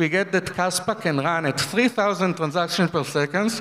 we get that Kaspa can run at 3,000 transactions per second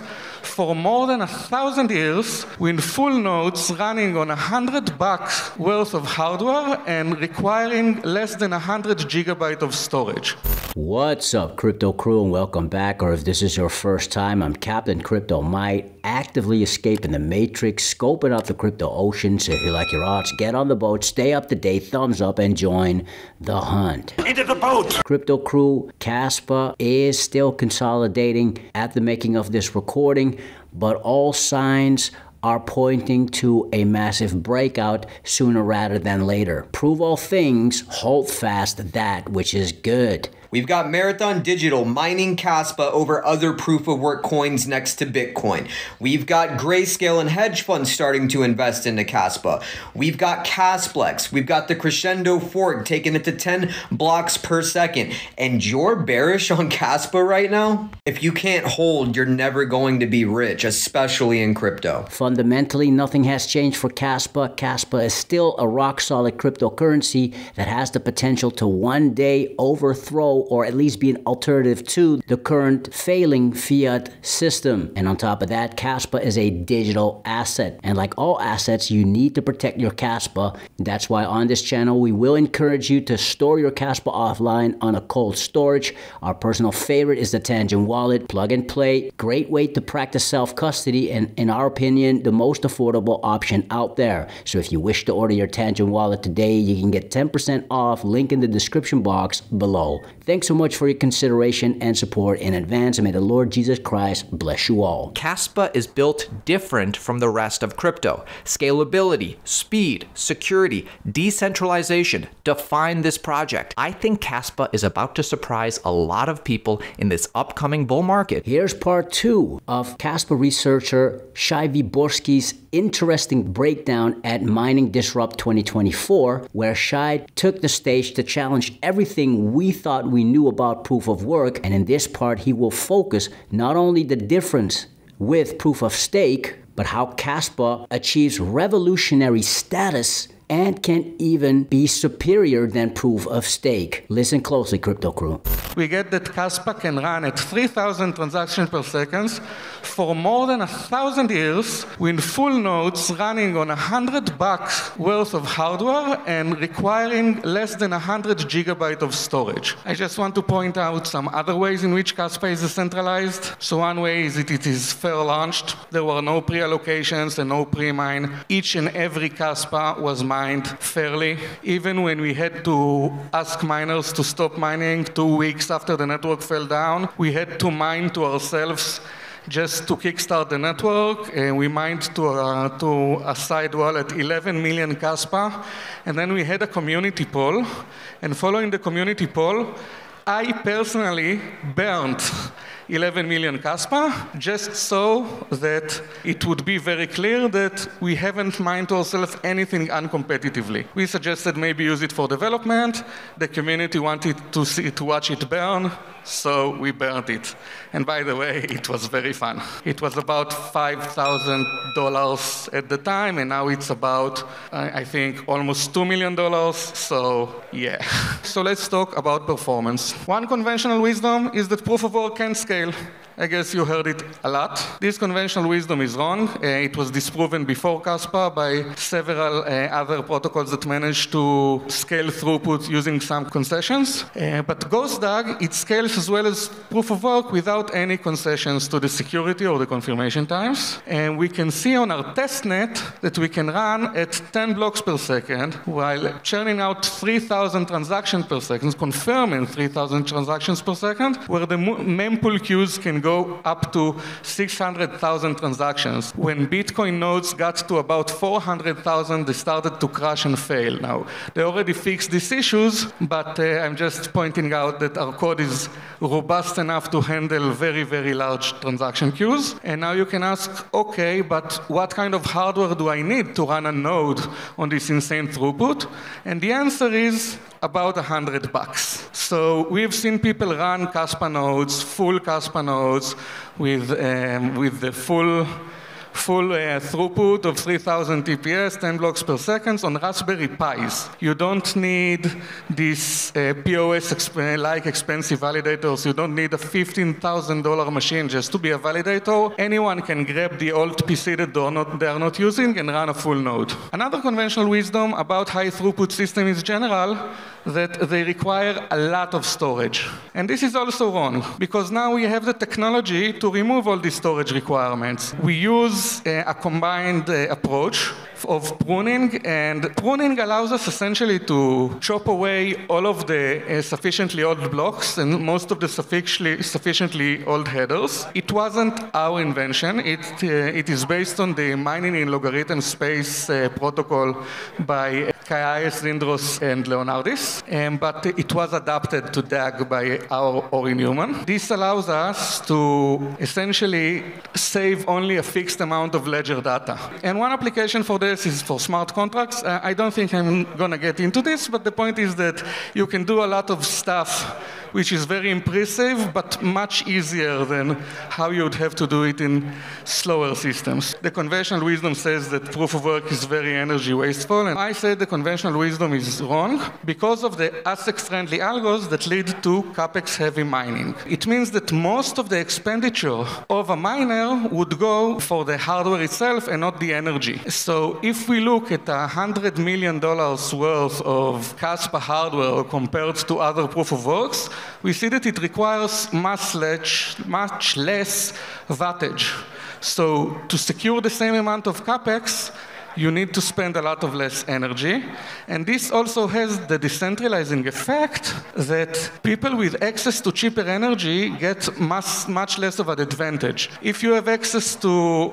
for more than 1,000 years with full nodes running on $100 worth of hardware and requiring less than 100 gigabytes of storage. What's up, Crypto Crew, and welcome back. Or if this is your first time, I'm Captain Crypto Might, actively escaping the matrix, scoping up the crypto ocean. So if you like your odds, get on the boat, stay up to date, thumbs up, and join the hunt. Into the boat! Crypto Crew, Kaspa is still consolidating at the making of this recording, but all signs are pointing to a massive breakout sooner rather than later. Prove all things, hold fast that which is good. We've got Marathon Digital mining Kaspa over other proof-of-work coins next to Bitcoin. We've got Grayscale and hedge funds starting to invest into Kaspa. We've got Kasplex. We've got the Crescendo Fork taking it to 10 blocks per second. And you're bearish on Kaspa right now? If you can't hold, you're never going to be rich, especially in crypto. Fundamentally, nothing has changed for Kaspa. Kaspa is still a rock-solid cryptocurrency that has the potential to one day overthrow or at least be an alternative to the current failing fiat system. And on top of that, Kaspa is a digital asset. And like all assets, you need to protect your Kaspa. That's why on this channel, we will encourage you to store your Kaspa offline on a cold storage. Our personal favorite is the Tangem Wallet, plug and play. Great way to practice self-custody and, in our opinion, the most affordable option out there. So if you wish to order your Tangem Wallet today, you can get 10% off, link in the description box below. Thanks so much for your consideration and support in advance, and may the Lord Jesus Christ bless you all. Kaspa is built different from the rest of crypto. Scalability, speed, security, decentralization define this project. I think Kaspa is about to surprise a lot of people in this upcoming bull market. Here's part two of Kaspa researcher Shai Viborski's interesting breakdown at Mining Disrupt 2024, where Shai took the stage to challenge everything we thought we knew about proof of work, and in this part he will focus not only the difference with proof of stake, but how Kaspa achieves revolutionary status and can even be superior than proof of stake. Listen closely, Crypto Crew. We get that Kaspa can run at 3,000 transactions per second for more than 1,000 years with full nodes running on $100 worth of hardware and requiring less than 100 gigabytes of storage. I just want to point out some other ways in which Kaspa is decentralized. So one way is that it is fair launched. There were no pre-allocations and no pre-mine. Each and every Kaspa was mined fairly. Even when we had to ask miners to stop mining 2 weeks after the network fell down, we had to mine to ourselves just to kickstart the network, and we mined to a side wallet 11 million Kaspa, and then we had a community poll, and following the community poll, I personally burned 11 million Kaspa, just so that it would be very clear that we haven't mined ourselves anything uncompetitively. We suggested maybe use it for development. The community wanted to watch it burn, so we burned it. And by the way, it was very fun. It was about $5,000 at the time, and now it's about, I think, almost $2 million. So yeah. So let's talk about performance. One conventional wisdom is that proof of work can scale. I guess you heard it a lot. This conventional wisdom is wrong. It was disproven before Kaspa by several other protocols that managed to scale throughput using some concessions. But GhostDAG, it scales as well as proof of work without any concessions to the security or the confirmation times. And we can see on our testnet that we can run at 10 blocks per second while churning out 3,000 transactions per second, confirming 3,000 transactions per second, where the mempool queues can go up to 600,000 transactions. When Bitcoin nodes got to about 400,000, they started to crash and fail. Now, they already fixed these issues, but I'm just pointing out that our code is robust enough to handle very, very large transaction queues. And now you can ask, okay, but what kind of hardware do I need to run a node on this insane throughput? And the answer is about $100. So we've seen people run Kaspa nodes, full Kaspa nodes, with the full full throughput of 3,000 TPS, 10 blocks per second on Raspberry Pis. You don't need these POS-like expensive validators. You don't need a $15,000 machine just to be a validator. Anyone can grab the old PC that they are not using and run a full node. Another conventional wisdom about high-throughput systems in general that they require a lot of storage. And this is also wrong, because now we have the technology to remove all these storage requirements. We use a combined approach of pruning, and pruning allows us essentially to chop away all of the sufficiently old blocks and most of the sufficiently old headers. It wasn't our invention. It is based on the mining in logarithm space protocol by Kayes, Lindros, and Leonardis, but it was adapted to DAG by our Ori Newman. This allows us to essentially save only a fixed amount of ledger data. And one application for this is for smart contracts. I don't think I'm going to get into this, but the point is that you can do a lot of stuff which is very impressive, but much easier than how you'd have to do it in slower systems. The conventional wisdom says that proof of work is very energy wasteful, and I said the conventional wisdom is wrong because of the ASIC-friendly algos that lead to CapEx-heavy mining. It means that most of the expenditure of a miner would go for the hardware itself and not the energy. So if we look at $100 million worth of Kaspa hardware compared to other proof of works, we see that it requires much less wattage. So to secure the same amount of CapEx, you need to spend a lot of less energy. And this also has the decentralizing effect that people with access to cheaper energy get much less of an advantage. If you have access to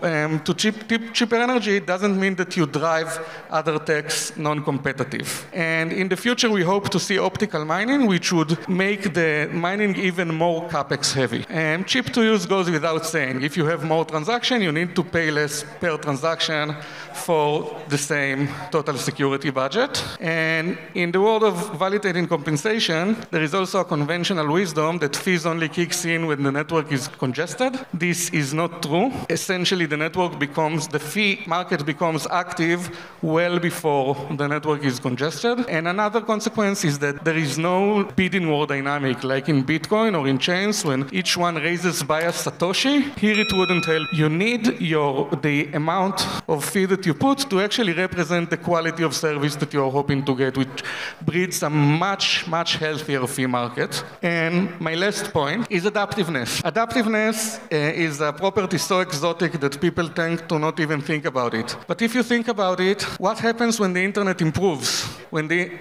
cheaper energy, it doesn't mean that you drive other techs non-competitive. And in the future, we hope to see optical mining, which would make the mining even more CapEx heavy. And cheap to use goes without saying. If you have more transactions, you need to pay less per transaction for the same total security budget. And in the world of validating compensation, there is also a conventional wisdom that fees only kicks in when the network is congested. This is not true. Essentially, the fee market becomes active well before the network is congested. And another consequence is that there is no bidding war dynamic, like in Bitcoin or in chains, when each one raises by a Satoshi. Here it wouldn't help. You need the amount of fee that you put to actually represent the quality of service that you're hoping to get, which breeds a much healthier fee market. And my last point is adaptiveness. Adaptiveness is a property so exotic that people tend to not even think about it. But if you think about it, what happens when the internet improves? When the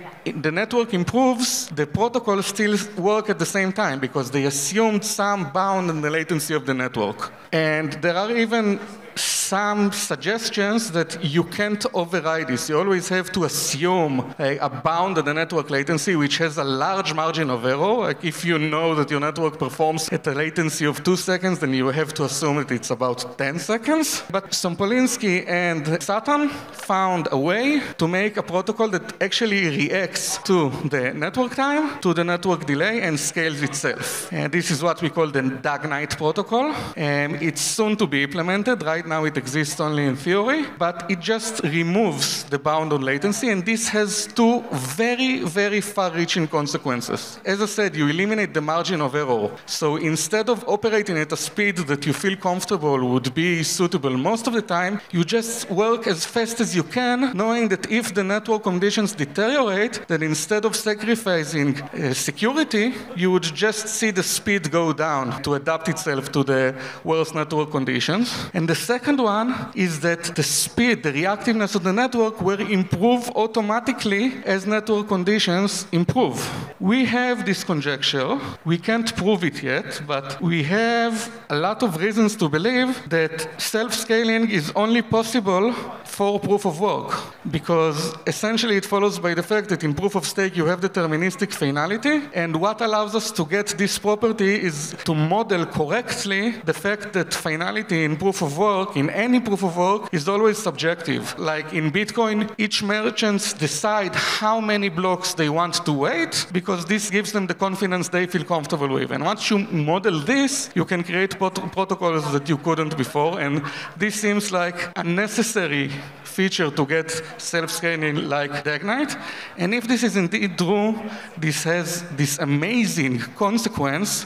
network improves, the protocols still work at the same time because they assumed some bound in the latency of the network. And there are even some suggestions that you can't override this. You always have to assume a bound of the network latency, which has a large margin of error. Like if you know that your network performs at a latency of 2 seconds, then you have to assume that it's about 10 seconds. But Sompolinsky and Sutton found a way to make a protocol that actually reacts to the network time, to the network delay, and scales itself. And this is what we call the DAGKnight protocol. It's soon to be implemented. Right now it exists only in theory, but it just removes the bound on latency, and this has two very far-reaching consequences. As I said, you eliminate the margin of error. So instead of operating at a speed that you feel comfortable would be suitable most of the time, you just work as fast as you can, knowing that if the network conditions deteriorate, then instead of sacrificing security, you would just see the speed go down to adapt itself to the worst network conditions. And the second one is that the speed, the reactiveness of the network will improve automatically as network conditions improve. We have this conjecture. We can't prove it yet, but we have a lot of reasons to believe that self-scaling is only possible for proof of work, because essentially it follows by the fact that in proof of stake you have deterministic finality, and what allows us to get this property is to model correctly the fact that finality in proof of work, in any proof of work is always subjective. Like in Bitcoin, each merchants decide how many blocks they want to wait, because this gives them the confidence they feel comfortable with. And once you model this, you can create protocols that you couldn't before. And this seems like a necessary feature to get self-scaling like DAGKnight. And if this is indeed true, this has this amazing consequence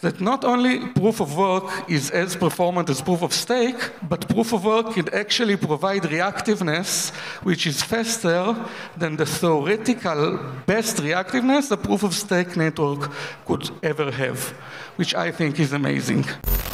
that not only proof of work is as performant as proof of stake, but proof of work can actually provide reactiveness, which is faster than the theoretical best reactiveness the proof of stake network could ever have, which I think is amazing.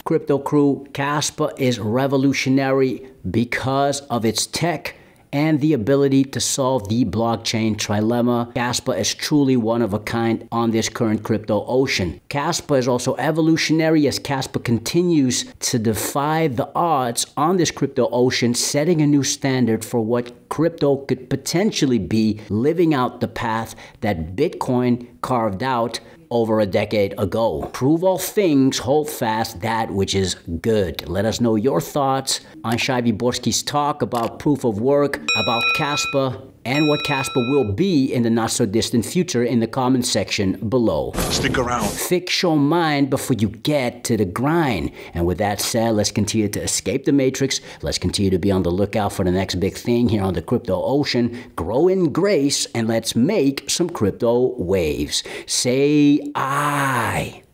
Crypto crew, Kaspa is revolutionary because of its tech and the ability to solve the blockchain trilemma. Kaspa is truly one of a kind on this current crypto ocean. Kaspa is also evolutionary as Kaspa continues to defy the odds on this crypto ocean, setting a new standard for what crypto could potentially be, living out the path that Bitcoin carved out over a decade ago. Prove all things, hold fast that which is good. Let us know your thoughts on Shai Viborski's talk about proof of work, about Kaspa, and what Kaspa will be in the not-so-distant future in the comments section below. Stick around. Fix your mind before you get to the grind. And with that said, let's continue to escape the matrix. Let's continue to be on the lookout for the next big thing here on the crypto ocean. Grow in grace, and let's make some crypto waves. Say aye.